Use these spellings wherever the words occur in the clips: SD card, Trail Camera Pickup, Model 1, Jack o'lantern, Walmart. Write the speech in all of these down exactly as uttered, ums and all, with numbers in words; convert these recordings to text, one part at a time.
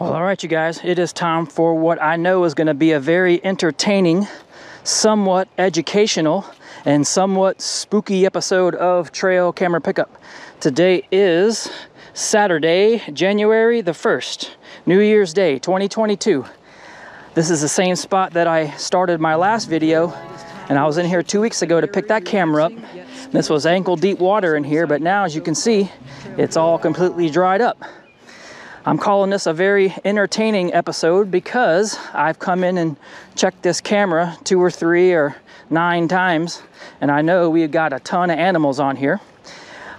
Well, all right, you guys, it is time for what I know is going to be a very entertaining, somewhat educational, and somewhat spooky episode of Trail Camera Pickup. Today is Saturday, January the first, New Year's Day, twenty twenty-two. This is the same spot that I started my last video, and I was in here two weeks ago to pick that camera up. This was ankle deep water in here, but now, as you can see, it's all completely dried up. I'm calling this a very entertaining episode because I've come in and checked this camera two or three or nine times, and I know we've got a ton of animals on here.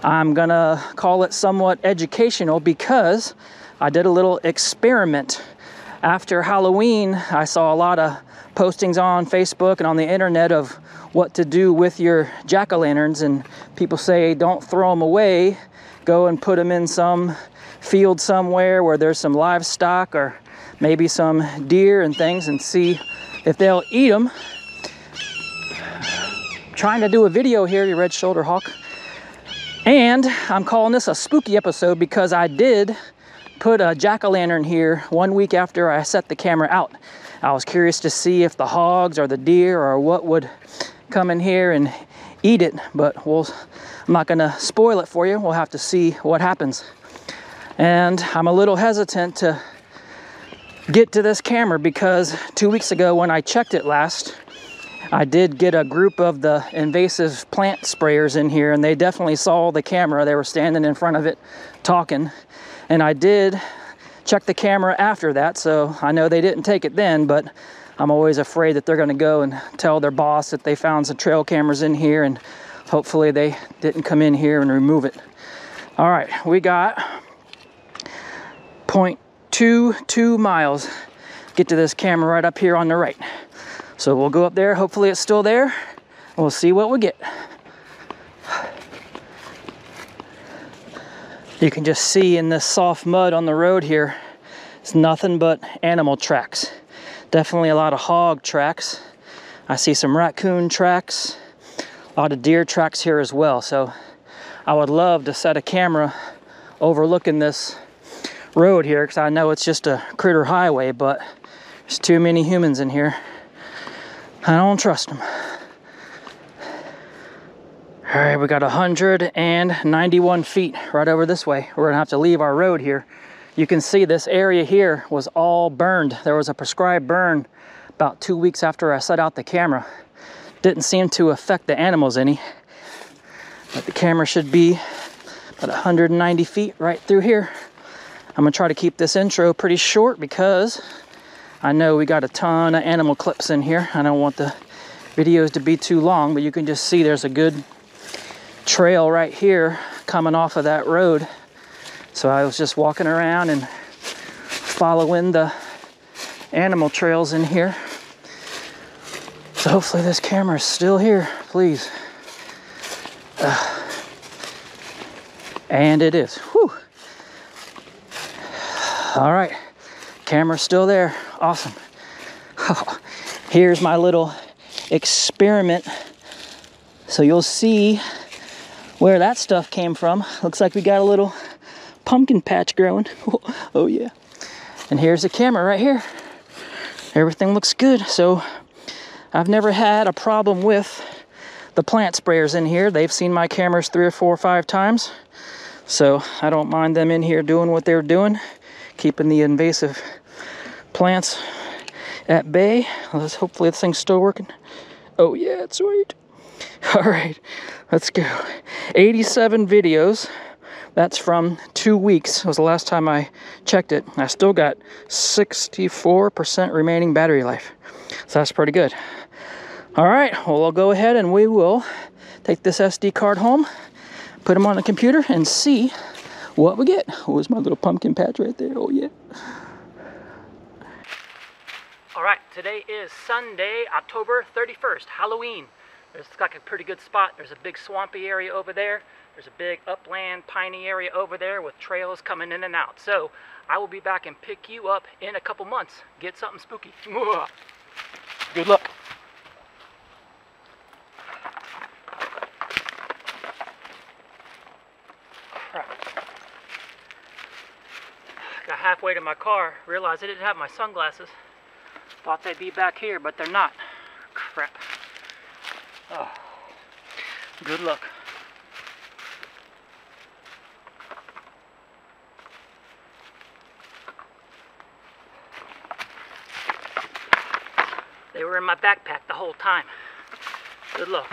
I'm gonna call it somewhat educational because I did a little experiment. After Halloween, I saw a lot of postings on Facebook and on the internet of what to do with your jack-o'-lanterns, and people say don't throw them away, go and put them in some field somewhere where there's some livestock or maybe some deer and things, and see if they'll eat them. I'm trying to do a video here, you red shoulder hawk, and I'm calling this a spooky episode because I did put a jack-o'-lantern here one week after I set the camera out. I was curious to see if the hogs or the deer or what would come in here and eat it, but we'll, I'm not gonna spoil it for you. We'll have to see what happens. And I'm a little hesitant to get to this camera because two weeks ago when I checked it last, I did get a group of the invasive plant sprayers in here, and they definitely saw the camera. They were standing in front of it talking, and I did check the camera after that, so I know they didn't take it then, but I'm always afraid that they're going to go and tell their boss that they found some trail cameras in here, and hopefully they didn't come in here and remove it. All right, we got zero point two two miles. Get to this camera right up here on the right. So we'll go up there. Hopefully it's still there. We'll see what we get. You can just see in this soft mud on the road here, it's nothing but animal tracks. Definitely a lot of hog tracks. I see some raccoon tracks, a lot of deer tracks here as well. So I would love to set a camera overlooking this road here, because I know it's just a critter highway, but there's too many humans in here. I don't trust them. All right, we got one hundred ninety-one feet right over this way. We're gonna have to leave our road here. You can see this area here was all burned. There was a prescribed burn about two weeks after I set out the camera. Didn't seem to affect the animals any, but the camera should be about one hundred ninety feet right through here. I'm gonna try to keep this intro pretty short because I know we got a ton of animal clips in here. I don't want the videos to be too long, but you can just see there's a good trail right here coming off of that road. So I was just walking around and following the animal trails in here. So hopefully this camera is still here, please. Uh, and it is. Whew. All right, camera's still there, awesome. Oh, here's my little experiment. So you'll see where that stuff came from. Looks like we got a little pumpkin patch growing. Oh, oh yeah. And here's the camera right here. Everything looks good. So I've never had a problem with the plant sprayers in here. They've seen my cameras three or four or five times. So I don't mind them in here doing what they're doing, keeping the invasive plants at bay. Let's hopefully this thing's still working. Oh yeah, it's sweet. All right, let's go. eighty-seven videos. That's from two weeks. It was the last time I checked it. I still got sixty-four percent remaining battery life. So that's pretty good. All right, well, I'll go ahead and we will take this S D card home, put them on the computer, and see what we get. Oh, it's my little pumpkin patch right there. Oh yeah. All right, today is Sunday, October thirty-first, Halloween. It's like a pretty good spot. There's a big swampy area over there. There's a big upland piney area over there with trails coming in and out. So I will be back and pick you up in a couple months. Get something spooky. Good luck. got halfway to my car, realized I didn't have my sunglasses. Thought they'd be back here, but they're not. Crap. Oh, good luck. They were in my backpack the whole time. Good luck.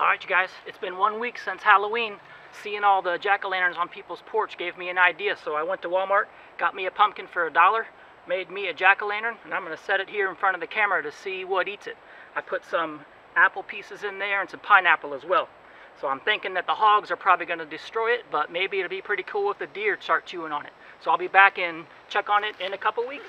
Alright you guys, it's been one week since Halloween. Seeing all the jack-o'-lanterns on people's porch gave me an idea, so I went to Walmart, got me a pumpkin for a dollar, made me a jack-o'-lantern, and I'm going to set it here in front of the camera to see what eats it. I put some apple pieces in there and some pineapple as well. So I'm thinking that the hogs are probably going to destroy it, but maybe it'll be pretty cool if the deer start chewing on it. So I'll be back and check on it in a couple weeks.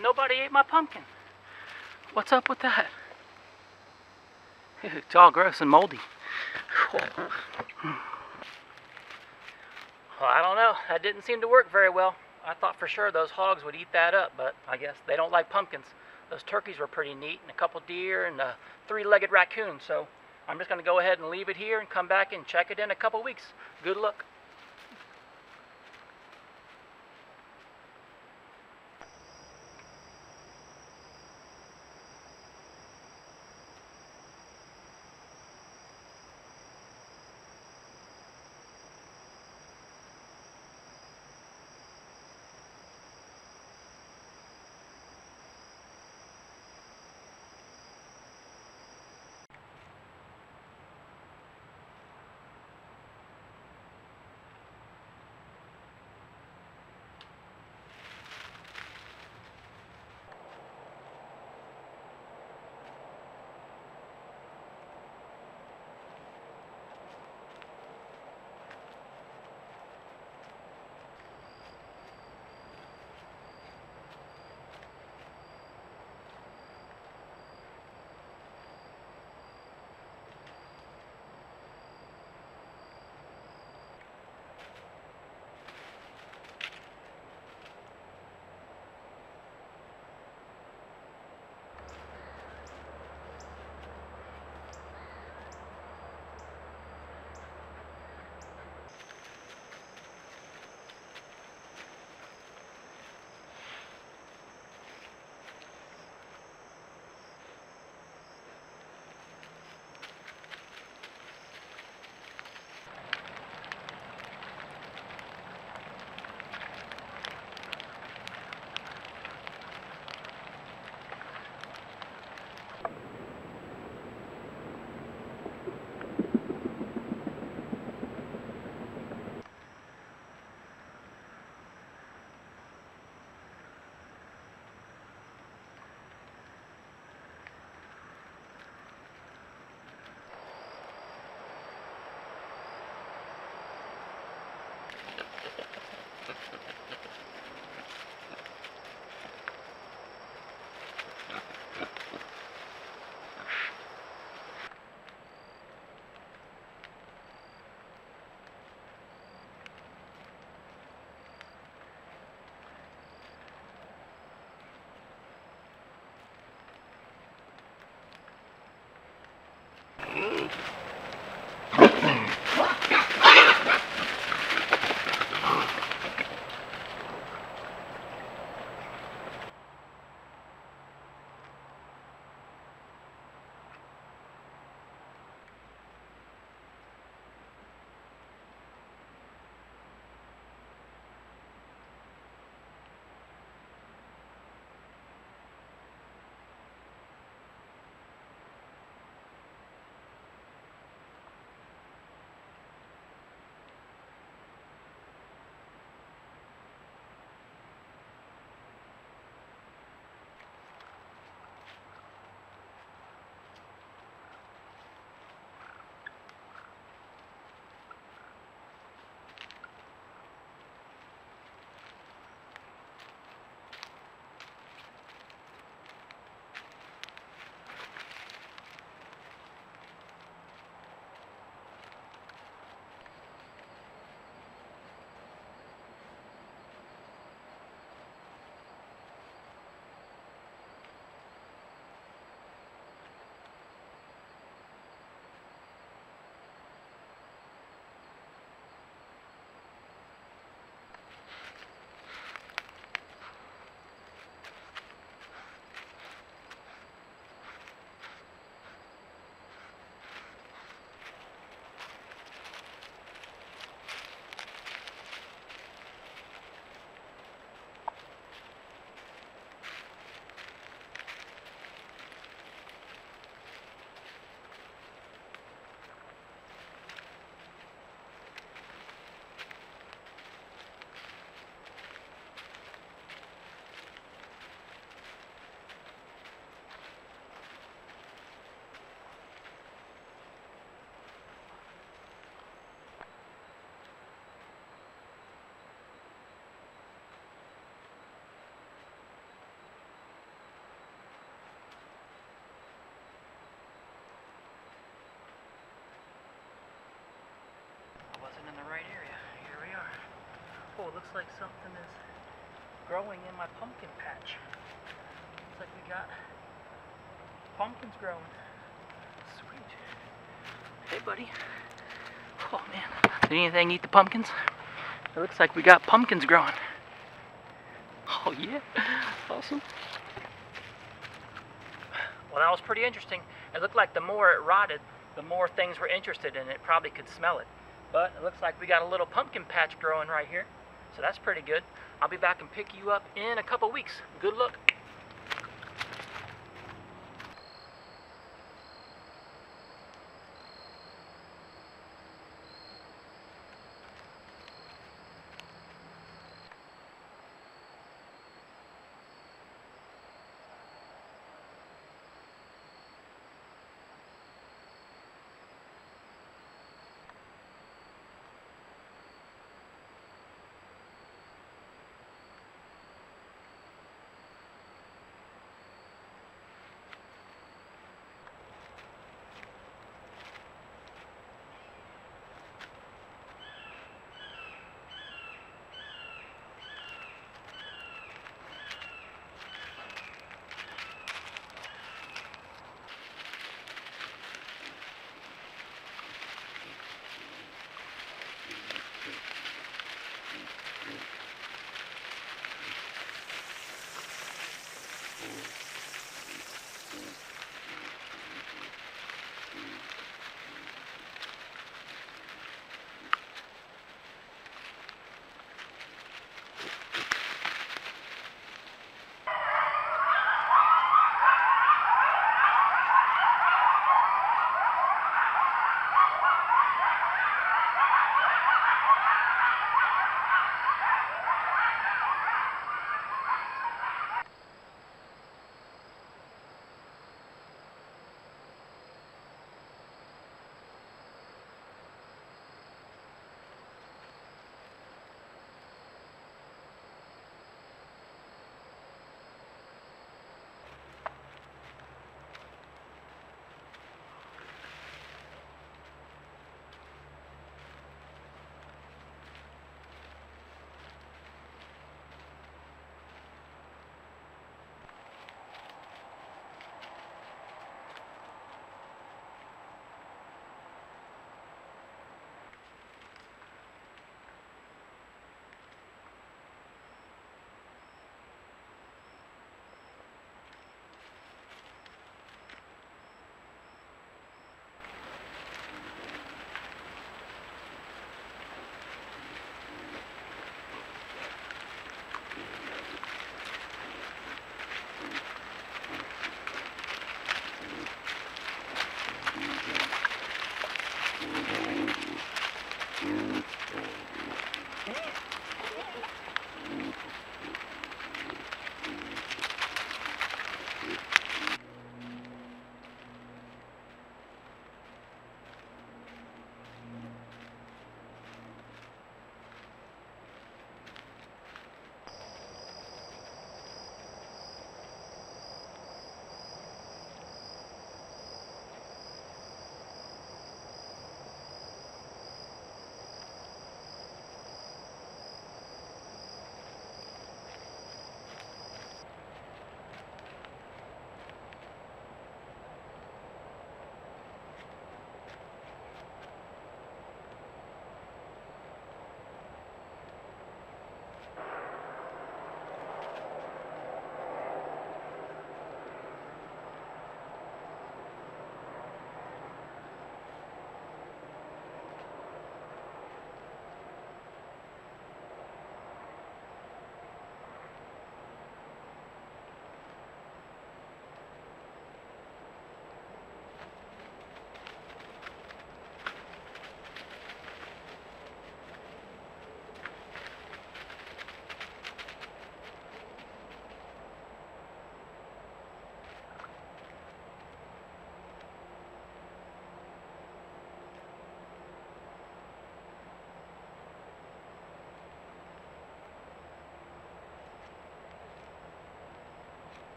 Nobody ate my pumpkin. What's up with that? It's all gross and moldy. Well, I don't know. That didn't seem to work very well. I thought for sure those hogs would eat that up, but I guess they don't like pumpkins. Those turkeys were pretty neat, and a couple deer, and a three-legged raccoon. So I'm just going to go ahead and leave it here and come back and check it in a couple weeks. Good luck. cool. It looks like something is growing in my pumpkin patch. Looks like we got pumpkins growing. Sweet. Hey, buddy. Oh, man. Did anything eat the pumpkins? It looks like we got pumpkins growing. Oh, yeah. Awesome. Well, that was pretty interesting. It looked like the more it rotted, the more things were interested in it. Probably could smell it. But it looks like we got a little pumpkin patch growing right here. So that's pretty good. I'll be back and pick you up in a couple weeks. Good luck.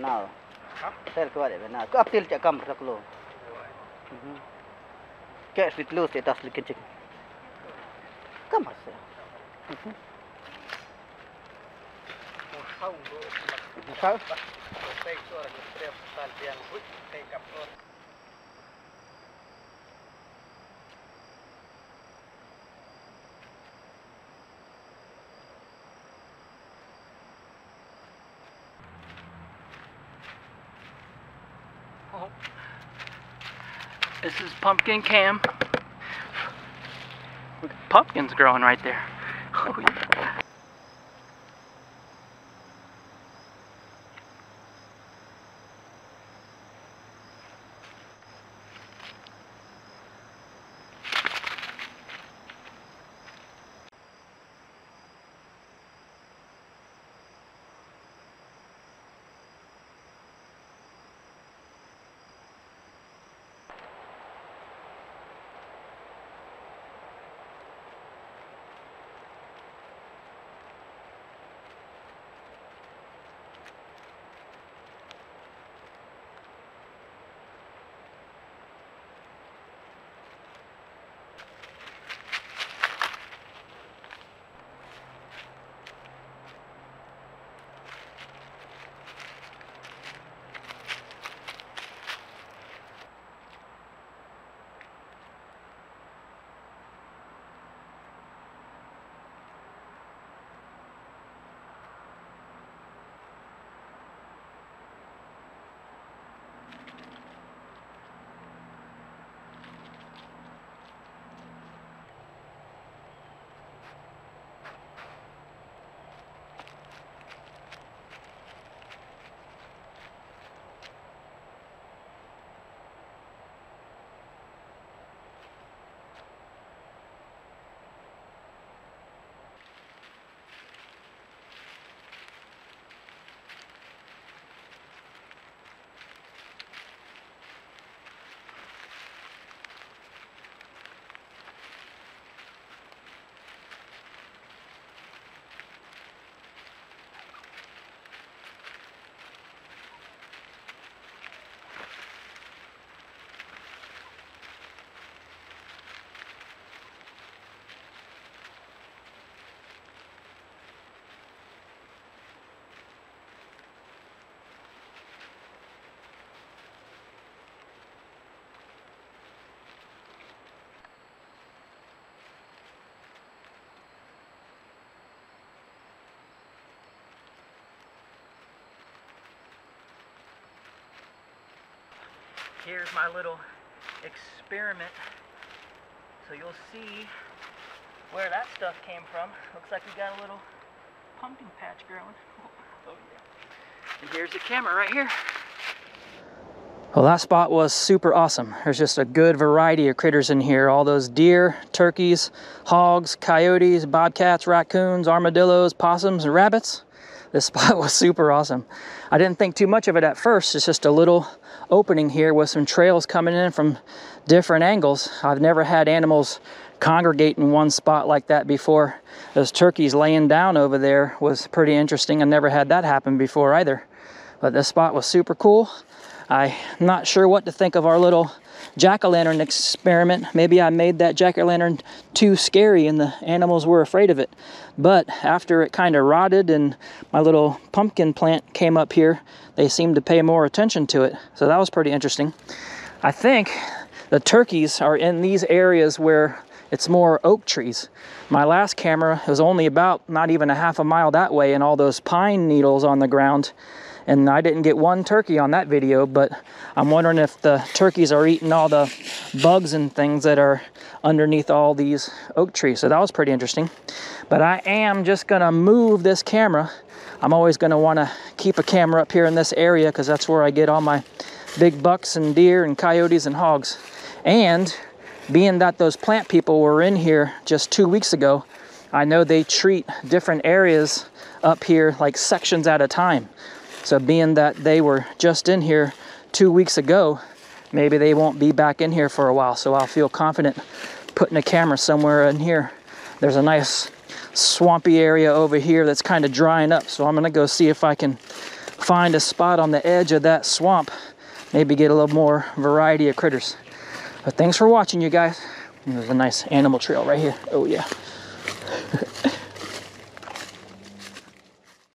now. Huh? Sell keluar dek benar. Kau aptil cak kam tak keluar. Catch with loose atas lekecik. Kam asal. How? This is pumpkin cam. Pumpkins growing right there. Oh, yeah. Here's my little experiment, so you'll see where that stuff came from. Looks like we got a little pumpkin patch growing. Oh, yeah. And here's the camera right here. Well, that spot was super awesome. There's just a good variety of critters in here. All those deer, turkeys, hogs, coyotes, bobcats, raccoons, armadillos, possums, and rabbits. This spot was super awesome. I didn't think too much of it at first. It's just a little opening here with some trails coming in from different angles. I've never had animals congregate in one spot like that before. Those turkeys laying down over there was pretty interesting. I never had that happen before either. But this spot was super cool. I'm not sure what to think of our little jack-o'-lantern experiment. Maybe I made that jack-o'-lantern too scary and the animals were afraid of it. But after it kind of rotted and my little pumpkin plant came up here, they seemed to pay more attention to it. So that was pretty interesting. I think the turkeys are in these areas where it's more oak trees. My last camera was only about not even a half a mile that way and all those pine needles on the ground. And I didn't get one turkey on that video, but I'm wondering if the turkeys are eating all the bugs and things that are underneath all these oak trees. So that was pretty interesting. But I am just gonna move this camera. I'm always gonna wanna keep a camera up here in this area because that's where I get all my big bucks and deer and coyotes and hogs. And being that those plant people were in here just two weeks ago, I know they treat different areas up here like sections at a time. So being that they were just in here two weeks ago, maybe they won't be back in here for a while. So I'll feel confident putting a camera somewhere in here. There's a nice swampy area over here that's kind of drying up. So I'm gonna go see if I can find a spot on the edge of that swamp, maybe get a little more variety of critters. But thanks for watching, you guys. There's a nice animal trail right here. Oh yeah.